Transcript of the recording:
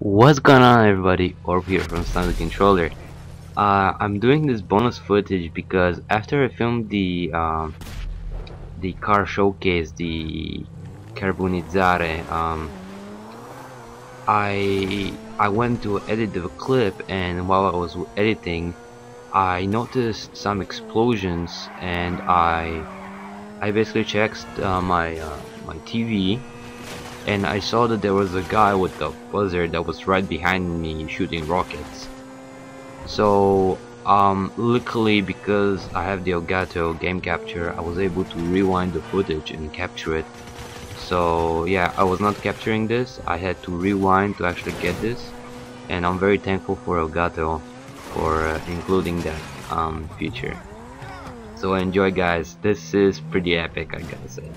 What's going on, everybody? Orp here from Standard Controller. I'm doing this bonus footage because after I filmed the car showcase, the Carbonizzare, I went to edit the clip, and while I was editing, I noticed some explosions, and I basically checked my TV. And I saw that there was a guy with a Buzzard that was right behind me shooting rockets. So luckily, because I have the Elgato game capture, I was able to rewind the footage and capture it. So yeah, I was not capturing this, I had to rewind to actually get this, and I'm very thankful for Elgato for including that feature. So enjoy, guys, this is pretty epic, I gotta say.